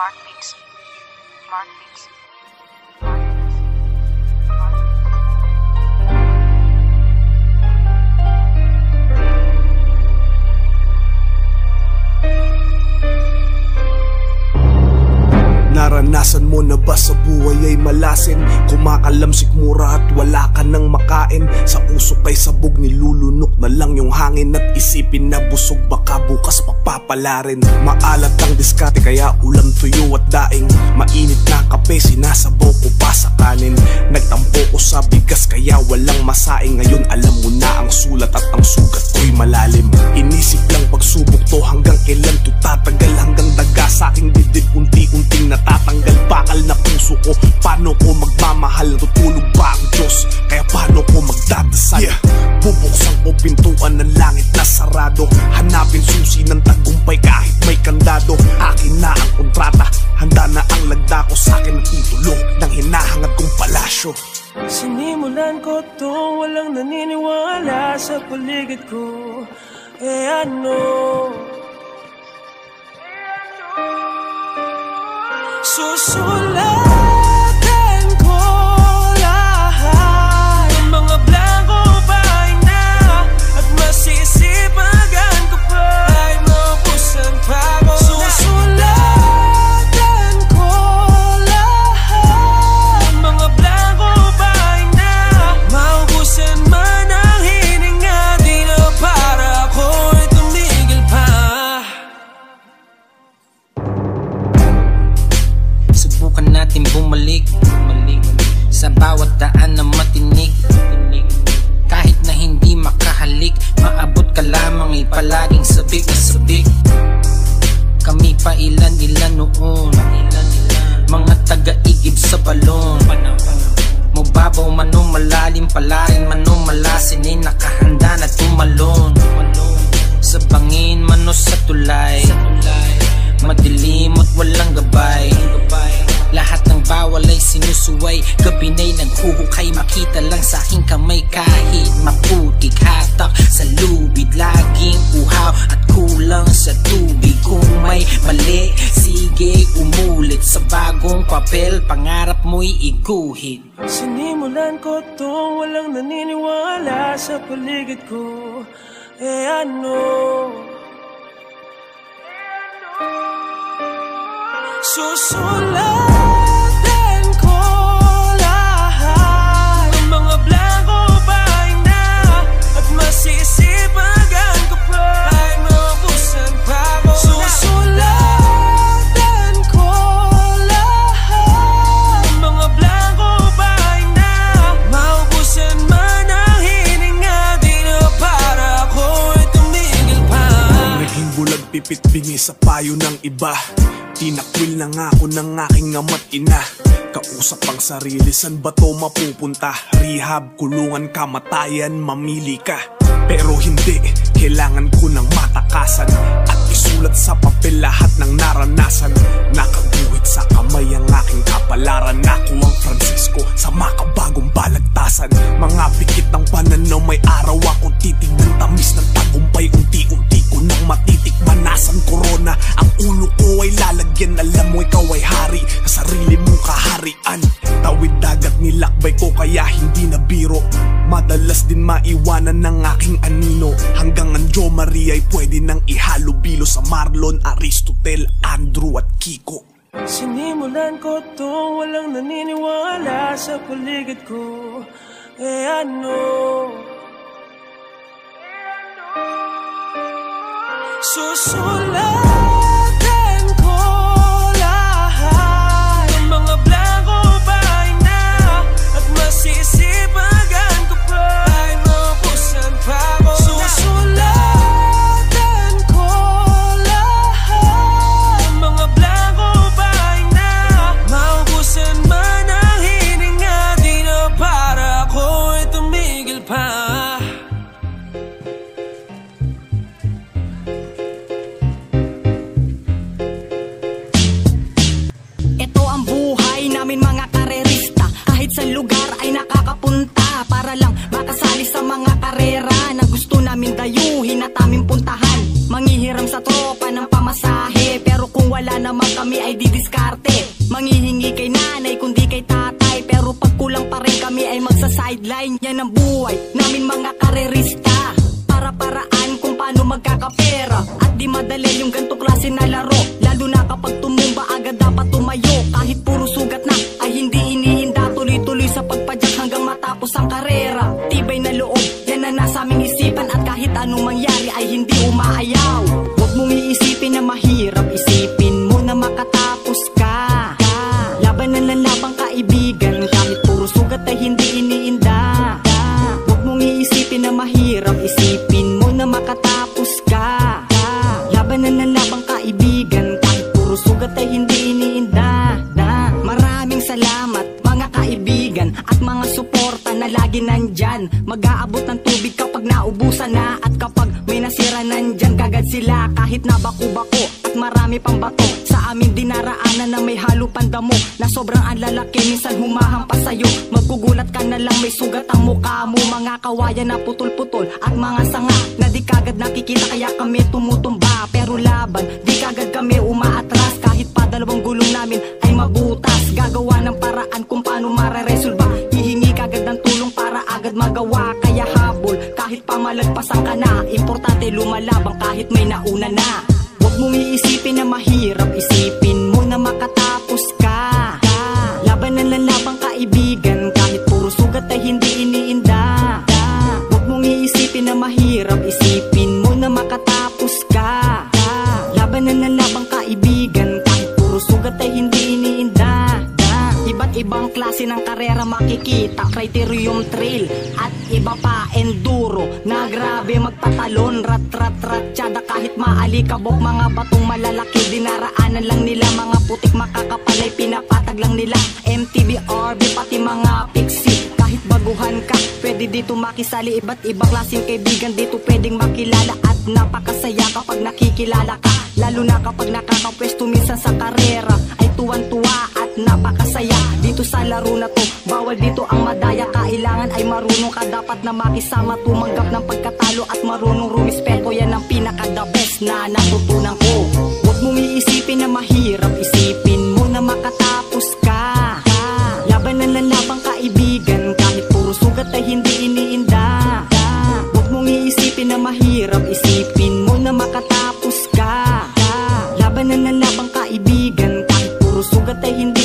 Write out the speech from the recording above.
Mark Beekson. Mark Beekson. Naranasan mo na ba sa buhay ay malasin? Kumakalamsik mura at wala ka nang makain. Sa usok ay sabog, nilulunok na lang yung hangin. At isipin na busog, baka bukas magpapala rin. Maalat ang diskarte kaya ulam, tuyo at daing. Mainit na kape, sinasabaw ko pa sa kanin. Nagtampo ko sa bigas kaya walang masaing. Ngayon alam mo na ang sulat at ang sugat ko'y malalim. Inisip lang pagsubok to, hanggang kailan to tatagal? Hanggang daga sa aking dibdib, unti-unting natatanggal. Tanggal bakal na puso ko, paano ko magmamahal? Tutulog ba ang Diyos? Kaya paano ko magdadasal? Bubuksan ko pintuan ng langit na sarado. Hanapin susi ng tagumpay kahit may kandado. Akin na ang kontrata, handa na ang lagda ko. Sa'kin ang itulong ng hinahangad kong palasyo. Sinimulan ko to, walang naniniwala sa paligid ko. Eh ano? Susulatan ko lahat ng mga blankong pahina. At masisipagan ko pa ay maubusan pa ko. Susulatan ko lahat ng mga blankong pahina. Maubusan man ang hininga, di na para ako'y tumigil pa. Subukan natin bumalik sa bawat daan na matinik. Kahit na hindi makahalik, maabot ka lamang ay palaging sabik na sabik. Kami pa ilan-ilan noon, mga taga-igib sa balon. Mubabaw man o malalim, palarin man o malasin, ay nakahanda na tumalon. Sa bangin man o sa tulay, madilim at walang gabay. Lahat ng bawal ay sinusuway. Gabi na'y naghuhukay, makita lang sa aking kamay. Kahit maputik hatak sa lubid, laging uhaw at kulang sa tubig. Kung may mali, sige umulit sa bagong papel, pangarap mo'y iguhit. Sinimulan ko to, walang naniniwala sa paligid ko. Eh ano? Susulat pipit bingi sa payo ng iba. Tinakwil na nga ako ng aking ama't ina. Kausap ang sarili, san ba to mapupunta? Rehab, kulungan, kamatayan, mamili ka. Pero hindi, kailangan ko ng matakasan at isulat sa papel lahat ng naranasan. Nakaguhit sa kamay ang aking kapalaran. Ako ang Francisco sa makabagong balagtasan. Mga pikit ng pananaw, may araw ako titig ng tamis ng tagumpay. Unti-unti ko nang matitikman. Nasaan corona? Ang ulo ko ay lalagyan. Alam mo ikaw ay hari, sa sarili mong kaharian. Tawid dagat nilakbay ko kaya hindi na biro. Madalas din maiwanan ng aking anino. Hanggang ang Jo Maria ay pwede nang ihalo-bilo sa Marlon, Aristotel, Andrew at Kiko. Sinimulan ko to, walang naniniwala sa paligid ko. Eh ano? Susulat wala naman kami ay didiskarte. Manghihingi kay nanay kundi kay tatay, pero pag kulang pa rin kami ay magsa-sideline. Yan ang buhay namin mga karerista, para-paraan kung paano magkakapera. At di madali yung ganito klase na laro, lalo na kapag tumumba agad dapat tumayo. Kahit puro sugat na ay hindi iniinda, tuloy-tuloy sa pagpadyak hanggang matapos ang karera. Tibay na loob, yan na nasa aming isipan, at kahit anong mangyari ay hindi umaayaw. Huwag mong iisipin na mahirap, isipin mo na makatapos ka. Laban na lang labang kaibigan, kahit puro sugat ay hindi iniinda. Huwag mong iisipin na mahirap, isipin mo na makatapos ka. Laban na lang labang kaibigan, kahit puro sugat ay hindi iniinda. Maraming salamat mga kaibigan at mga suporta na lagi nandyan. Mag-aabot ng tubig kapag naubusan na, at kapag may nasira nandyan kagad sila. Kahit nabaku-bako at marami pang bato sa amin dinaraanan, na may halo pandamo na sobrang alalaki, minsan humahampas sa'yo. Magugulat ka na lang may sugat ang mukha mo, mga kawayan na putol-putol at mga sanga na di kagad nakikita, kaya kami tumutumba. Pero laban, di kagad kami umaatras, kahit pa dalawang gulong namin ay mabutas. Gagawa ng paraan kung paano mararesolba, hihingi kagad ng tulong para agad magawa. Kaya habol, kahit pamalagpasan ka na, importante lumalabang kahit may nauna na. Huwag mong iisipin na mahirap, isipin mo na makatapos ka. Laban na lang labang kaibigan, kahit puro sugat ay hindi iniinda. Huwag mong iisipin na mahirap, isipin mo na makatapos ka. Laban na lang labang kaibigan, kahit puro sugat ay hindi iniinda. Iba't ibang klase ng karera makikita, criterium trail at iba pa, enduro na grabe magpatalon, rat rat rat tiyada. Kahit maalikabok mga batong malalaki, dinaraanan lang nila. Mga putik makakapalay, pinapatag lang nila. MTB, RB, pati mga pixie, kahit baguhan ka pwede dito makisali. Iba't ibang klaseng kaibigan dito pwedeng makilala, at napakasaya kapag nakikilala ka, lalo na kapag nakakapwesto minsan sa karera ay tuwan-tuwa at napakasaya. Dito sa laro na to, bawal dito ang madaya, kailangan ay marunong ka, dapat na makisama, tumanggap ng pagkatalo at marunong rumispeto. Yan ang pinaka the best na natutunan ko. Huwag mong iisipin na mahirap, isipin mo na makatapos ka. Laban na lang labang kaibigan, kahit puro sugat ay hindi iniinda. Huwag mong iisipin na mahirap, isipin mo na makatapos ka. Laban na lang labang kaibigan, kahit puro sugat ay hindi